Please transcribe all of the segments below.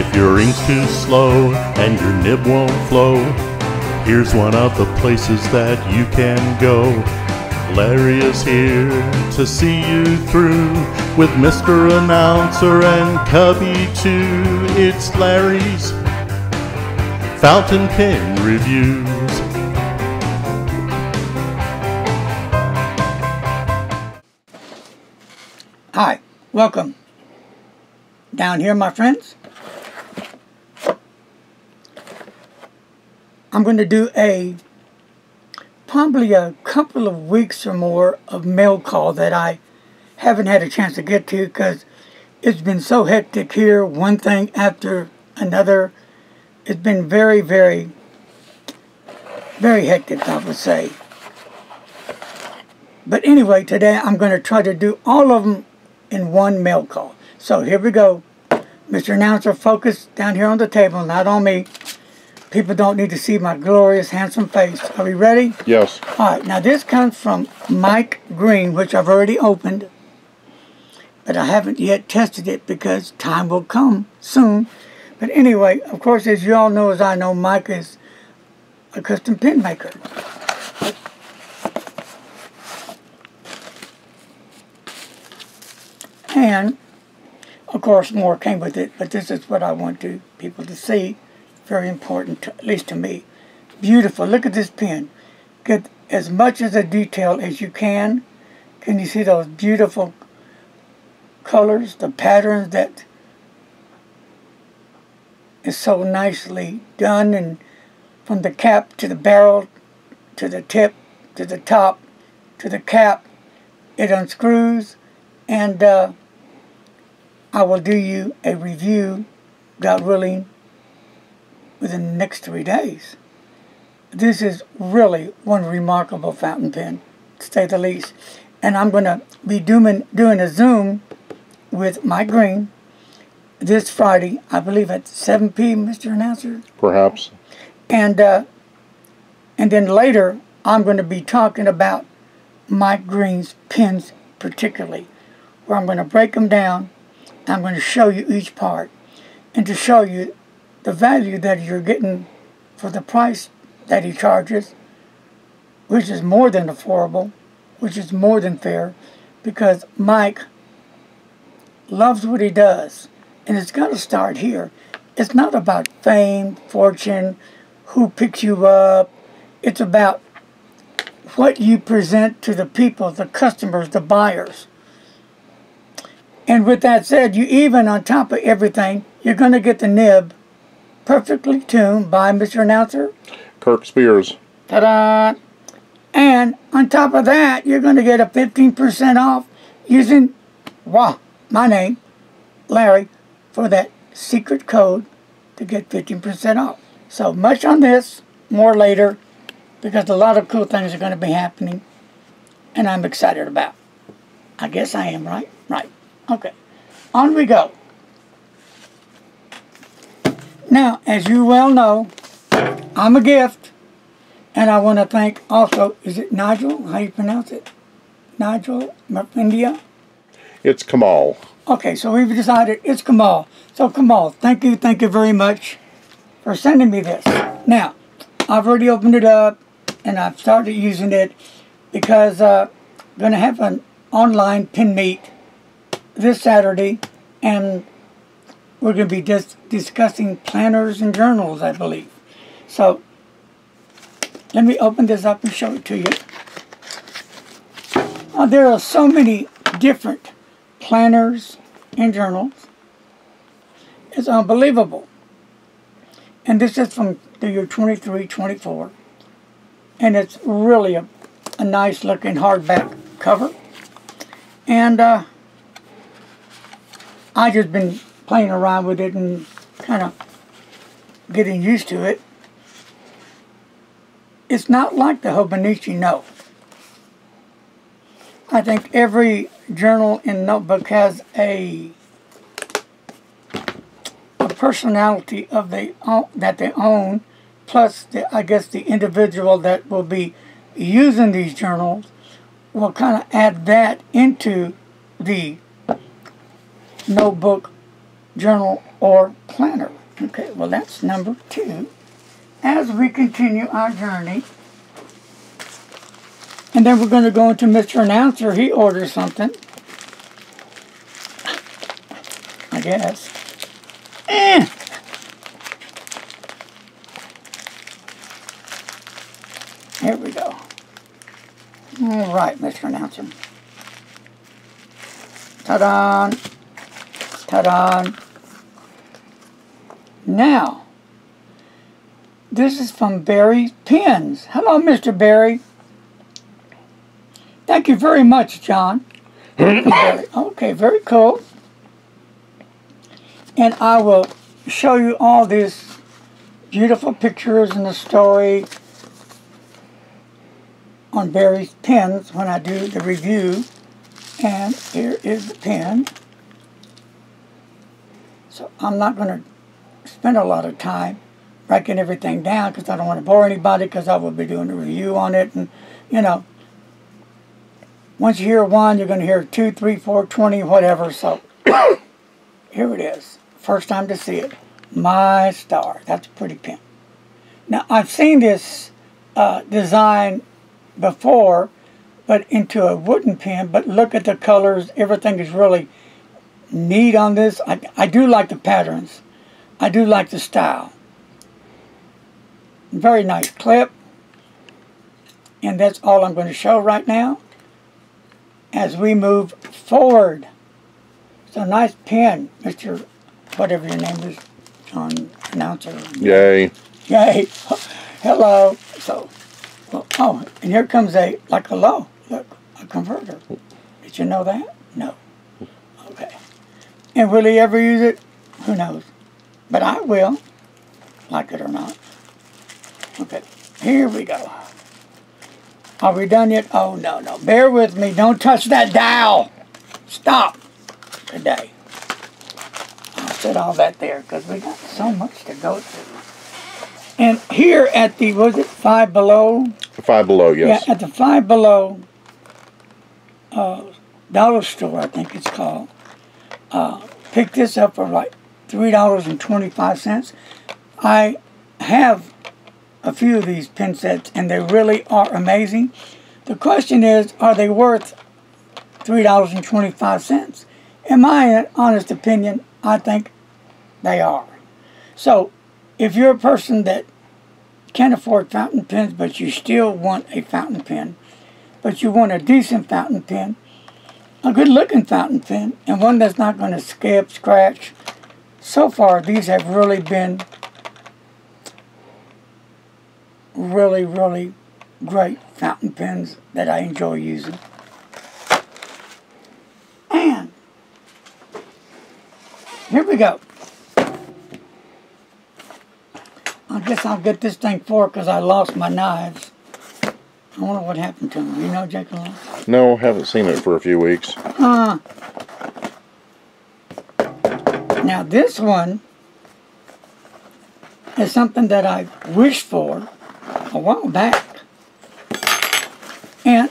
If your ink's too slow and your nib won't flow, here's one of the places that you can go. Larry is here to see you through with Mr. Announcer and Cubby too. It's Larry's Fountain Pen Reviews. Hi, welcome. Down here, my friends, I'm going to do probably a couple of weeks or more of mail call that I haven't had a chance to get to because it's been so hectic here, one thing after another. It's been very, very, very hectic, I would say. But anyway, today I'm going to try to do all of them in one mail call. So here we go. Mr. Announcer, focus down here on the table, not on me. People don't need to see my glorious, handsome face. Are we ready? Yes. All right, now this comes from Mike Green, which I've already opened, but I haven't yet tested it because time will come soon. But anyway, of course, as you all know, as I know, Mike is a custom pen maker. And, of course, more came with it, but this is what I want people to see. Very important, at least to me. Beautiful. Look at this pen. Get as much as a detail as you can. Can you see those beautiful colors, the patterns that is so nicely done, and from the cap to the barrel, to the tip, to the top, to the cap, it unscrews, and I will do you a review, God willing, within the next 3 days. This is really one remarkable fountain pen, to say the least. And I'm going to be doing a Zoom with Mike Green this Friday, I believe at 7 p.m., Mr. Announcer? Perhaps. And then later, I'm going to be talking about Mike Green's pens particularly, where I'm going to break them down, and I'm going to show you each part, and to show you the value that you're getting for the price that he charges, which is more than affordable, which is more than fair, because Mike loves what he does, and it's got to start here. It's not about fame, fortune, who picks you up. It's about what you present to the people, the customers, the buyers. And with that said, you even, on top of everything, you're going to get the nib perfectly tuned by Mr. Announcer, Kirk Spears. Ta-da! And on top of that, you're going to get a 15% off using, wow, my name, Larry, for that secret code to get 15% off. So much on this, more later, because a lot of cool things are going to be happening, and I'm excited about. I guess I am, right? Right. Okay. On we go. Now, as you well know, I'm a gift, and I want to thank also, is it Nigel? How do you pronounce it? Nigel India? It's Kamal. Okay, so we've decided it's Kamal. So Kamal, thank you very much for sending me this. Now, I've already opened it up, and I've started using it because I'm going to have an online pen meet this Saturday, and we're going to be just discussing planners and journals, I believe. So, let me open this up and show it to you. Oh, there are so many different planners and journals. It's unbelievable. And this is from the year 2324. And it's really a nice looking hardback cover. And I've just been playing around with it and kind of getting used to it. It's not like the Hobonichi, no. I think every journal and notebook has a personality of that they own, plus I guess the individual that will be using these journals will kind of add that into the notebook, journal, or planner. Okay, well that's number 2. As we continue our journey, and then we're going to go into Mr. Announcer. He orders something, I guess. Here we go. All right, Mr. Announcer. Ta-da! Ta-da! Now, this is from Barry's Pins. Hello, Mr. Barry. Thank you very much, John. Okay, very cool. And I will show you all these beautiful pictures and the story on Barry's Pens when I do the review. And here is the pen. So I'm not going to spend a lot of time breaking everything down because I don't want to bore anybody, because I will be doing a review on it. And you know, once you hear one, you're going to hear 2, 3, 4, 20, whatever. So here it is. First time to see it. My star, that's a pretty pen. Now I've seen this design before, but into a wooden pen. But look at the colors. Everything is really neat on this. I do like the patterns. I do like the style. Very nice clip. And that's all I'm going to show right now as we move forward. It's a nice pen, Mr. whatever your name is, John Announcer. Yay. Yay. Hello. So, well, oh, and here comes a, like a low, look, a converter. Did you know that? No. Okay. And will he ever use it? Who knows? But I will, like it or not. Okay, here we go. Are we done yet? Oh, no, no. Bear with me. Don't touch that dial. Stop. Today. I'll set all that there because we got so much to go through. And here at the, was it Five Below? Five Below, yes. Yeah, at the Five Below dollar store, I think it's called. Picked this up for like $3.25. I have a few of these pen sets and they really are amazing. The question is, are they worth $3.25? In my honest opinion, I think they are. So, if you're a person that can't afford fountain pens, but you still want a fountain pen, but you want a decent fountain pen, a good-looking fountain pen, and one that's not going to skip, scratch, so far these have really been really, really great fountain pens that I enjoy using. And here we go. I guess I'll get this thing for because I lost my knives. I wonder what happened to them. You know, Jacob? No, haven't seen it for a few weeks. Now this one is something that I wished for a while back, and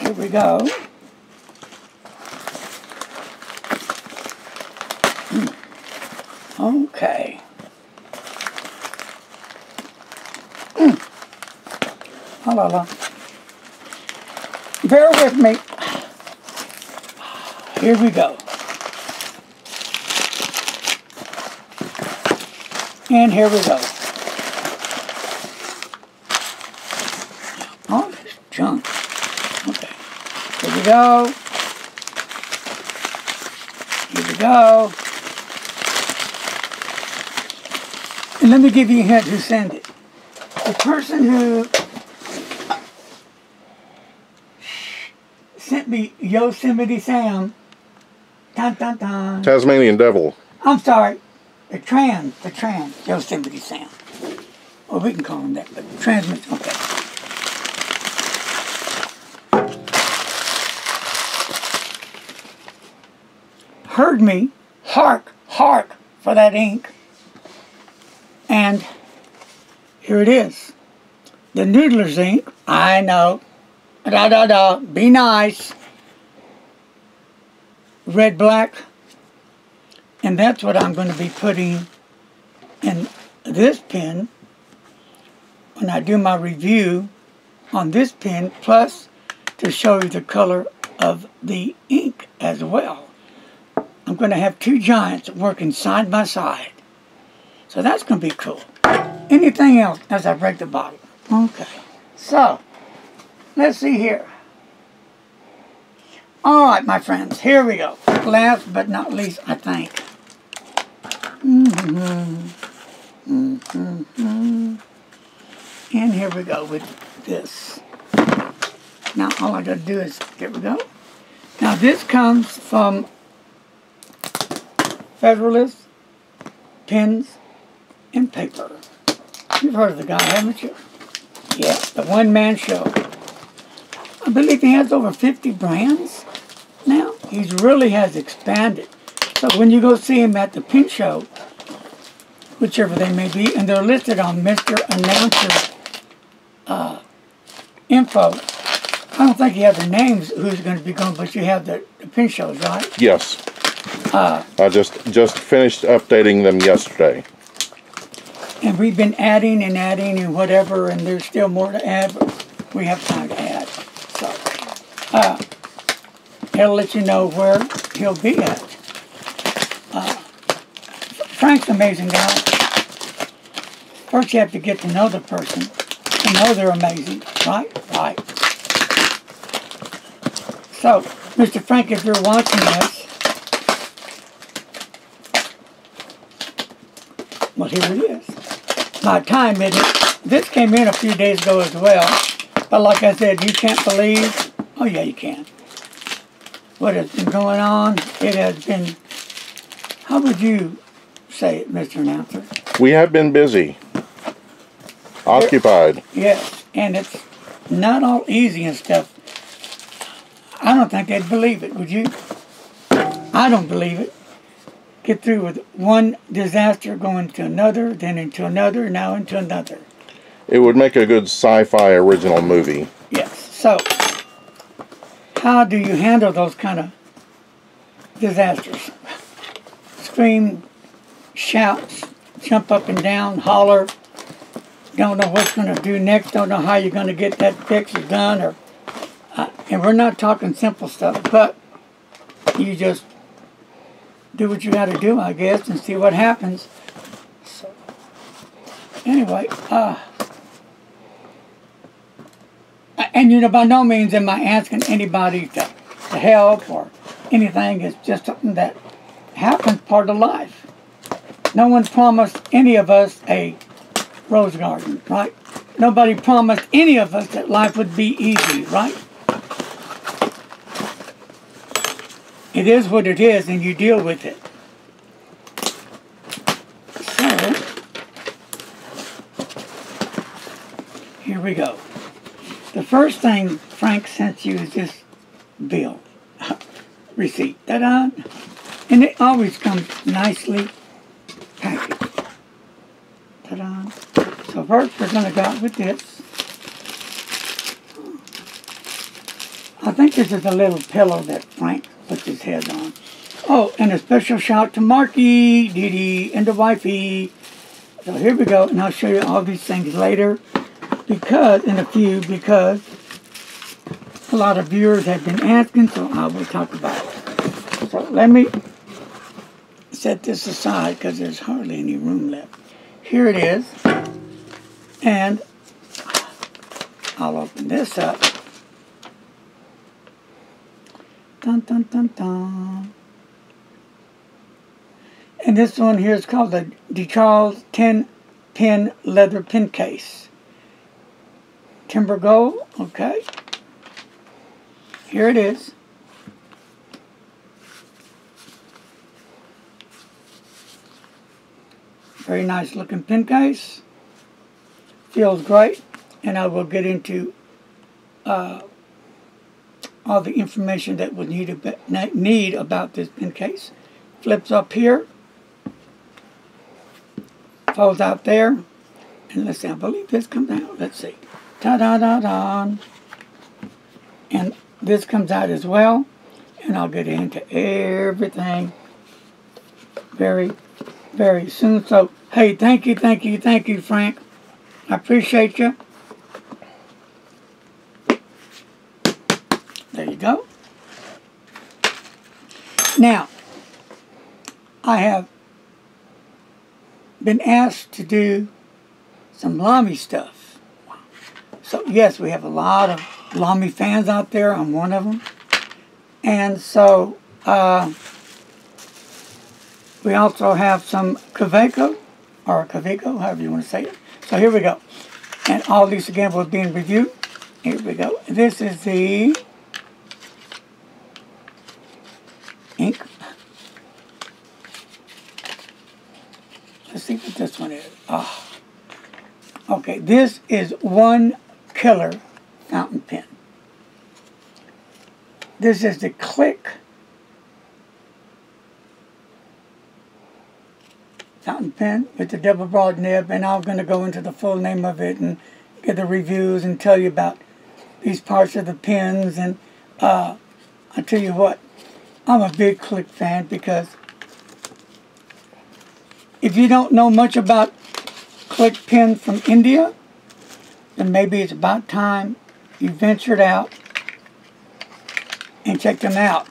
here we go. Okay. Hello. Bear with me. Here we go. And here we go. All this junk. Okay. Here we go. Here we go. And let me give you a hint who sent it. The person who sent me Yosemite Sam. Dun, dun, dun. Tasmanian Devil. I'm sorry. The trans, Yosemite Sam. Well, we can call him that, but transmits, okay. Heard me, hark, hark for that ink. And here it is. The Noodler's ink, I know. Da da da, be nice. red black, and that's what I'm going to be putting in this pen when I do my review on this pen, plus to show you the color of the ink as well. I'm going to have two giants working side by side, so that's going to be cool. Anything else as I break the bottle? Okay, so let's see here. Alright, my friends, here we go. Last but not least, I think. And here we go with this. Now, all I gotta do is, here we go. Now, this comes from Federalist Pens and Paper. You've heard of the guy, haven't you? Yes, the one-man show. I believe he has over 50 brands now. He really has expanded. So when you go see him at the pen show, whichever they may be, and they're listed on Mr. Announcer's info. I don't think you have the names who's going to be going, but you have the pen shows, right? Yes. I just finished updating them yesterday. And we've been adding and whatever, and there's still more to add, but we have time to add. So, he'll let you know where he'll be at. Frank's an amazing guy. First you have to get to know the person, to know they're amazing, right? Right. So, Mr. Frank, if you're watching this, well, here it is. My time, isn't it? This came in a few days ago as well, but like I said, you can't believe, oh yeah, you can, what has been going on. It has been, how would you say it, Mr. Announcer? We have been busy. Occupied. Yes, and it's not all easy and stuff. I don't think they'd believe it, would you? I don't believe it. Get through with one disaster going to another, then into another, now into another. It would make a good sci-fi original movie. Yes. So, how do you handle those kind of disasters? Scream, shouts, jump up and down, holler, don't know what's going to do next, don't know how you're going to get that fix or done, or, and we're not talking simple stuff, but you just do what you got to do, I guess, and see what happens. So, anyway, and you know, by no means am I asking anybody to help or anything. It's just something that happens, part of life. No one promised any of us a rose garden, right? Nobody promised any of us that life would be easy, right? It is what it is, and you deal with it. So, here we go. The first thing Frank sent you is this bill. Receipt. Ta-da! And it always comes nicely packaged. Ta-da! So first we're going to go out with this. I think this is a little pillow that Frank puts his head on. Oh, and a special shout to Marky, Dee Dee, and the wifey. So here we go, and I'll show you all these things later, because, in a few, because a lot of viewers have been asking, so I will talk about it. So let me set this aside, because there's hardly any room left. Here it is, and I'll open this up. Dun, dun, dun, dun. And this one here is called the DeCharles 10-pin leather pen case. Timber gold, okay. Here it is. Very nice looking pen case. Feels great, and I will get into all the information that we'll need about this pen case. Flips up here, folds out there, and let's see, I believe this comes out, let's see. Ta-da-da-da! And this comes out as well. and I'll get into everything very, very soon. So, hey, thank you, Frank. I appreciate you. There you go. Now, I have been asked to do some Lamy stuff. So, yes, we have a lot of Lamy fans out there. I'm one of them. And so, we also have some Kaweco, or Kaweco, however you want to say it. So here we go. And all these again will be in review. Here we go. This is the ink. Let's see what this one is. Oh. Okay, this is one killer fountain pen. This is the Click fountain pen with the double broad nib, and I'm going to go into the full name of it and get the reviews and tell you about these parts of the pens. And I'll tell you what, I'm a big Click fan, because if you don't know much about Click pen from India, then maybe it's about time you ventured out and checked them out.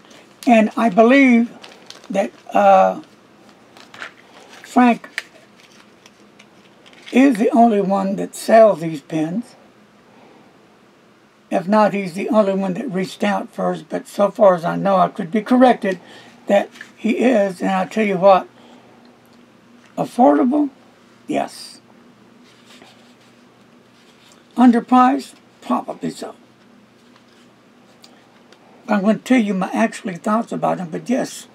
And I believe that Frank is the only one that sells these pens. If not, he's the only one that reached out first, but so far as I know, I could be corrected that he is. And I'll tell you what, affordable? Yes. Underpriced? Probably so. I'm going to tell you my actual thoughts about them, but yes,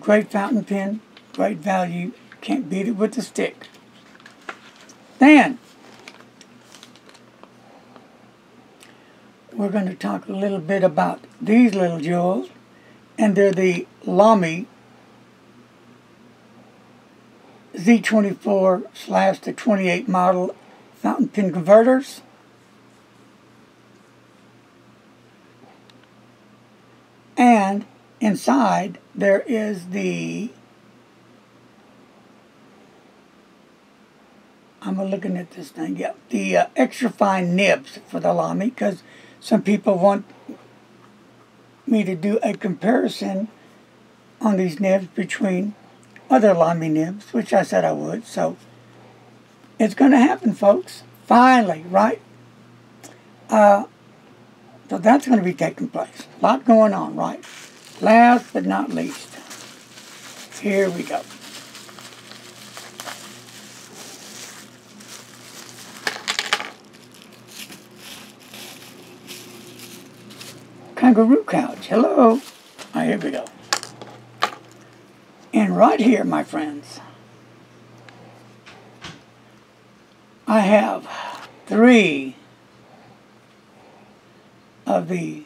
great fountain pen. Great value, can't beat it with a stick. Then, we're going to talk a little bit about these little jewels, and they're the Lamy Z24/28 model fountain pen converters. And inside, there is the, I'm looking at this thing, yeah, the extra fine nibs for the Lamy, because some people want me to do a comparison on these nibs between other Lamy nibs, which I said I would, so it's going to happen, folks, finally, right? So that's going to be taking place. A lot going on, right? Last but not least, here we go. Kangaroo couch. Hello. Ah, here we go. And right here, my friends, I have three of the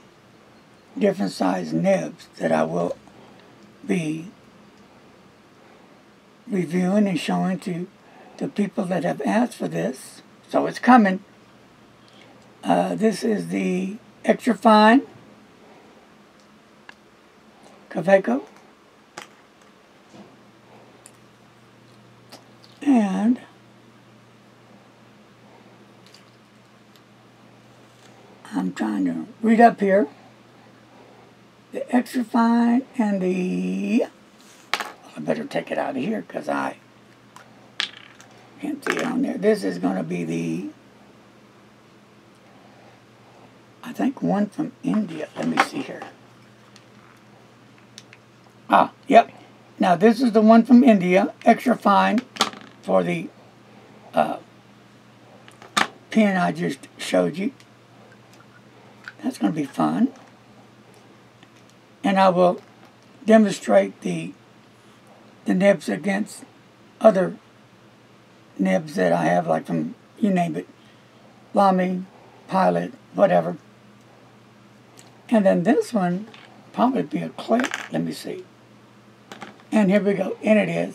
different size nibs that I will be reviewing and showing to the people that have asked for this. So it's coming. This is the extra fine Kaweco, and I'm trying to read up here, the extra fine and the, I better take it out of here because I can't see it on there. This is going to be the, I think, one from India. Let me see here. Ah, yep. Now this is the one from India, extra fine for the pen I just showed you. That's going to be fun. And I will demonstrate the nibs against other nibs that I have, like from, you name it, Lamy, Pilot, whatever. And then this one, probably be a Click. Let me see. And here we go, and it is.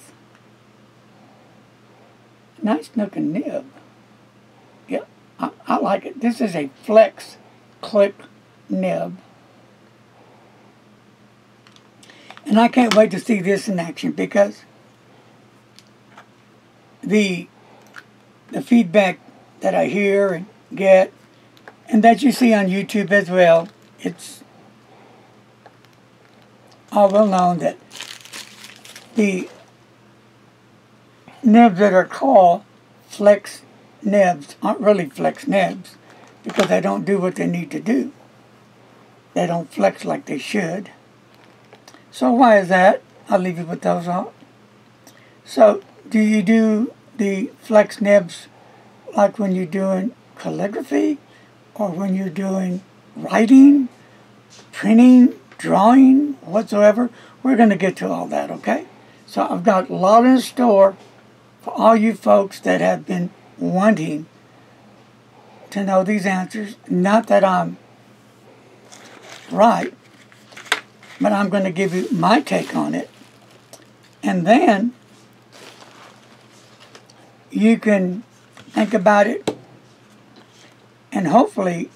Nice looking nib. Yep, I like it. This is a flex Click nib. And I can't wait to see this in action, because the feedback that I hear and get, and that you see on YouTube as well, it's all well known that the nibs that are called flex nibs aren't really flex nibs, because they don't do what they need to do. They don't flex like they should. So why is that? I'll leave you with those out. So do you do the flex nibs like when you're doing calligraphy, or when you're doing writing, printing, drawing, whatsoever? We're going to get to all that, okay? So I've got a lot in store for all you folks that have been wanting to know these answers. Not that I'm right, but I'm going to give you my take on it. And then you can think about it, and hopefully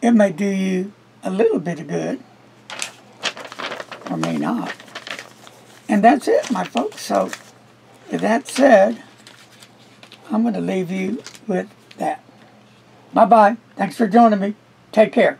it may do you a little bit of good, or may not. And that's it, my folks. So with that said, I'm going to leave you with that. Bye-bye. Thanks for joining me. Take care.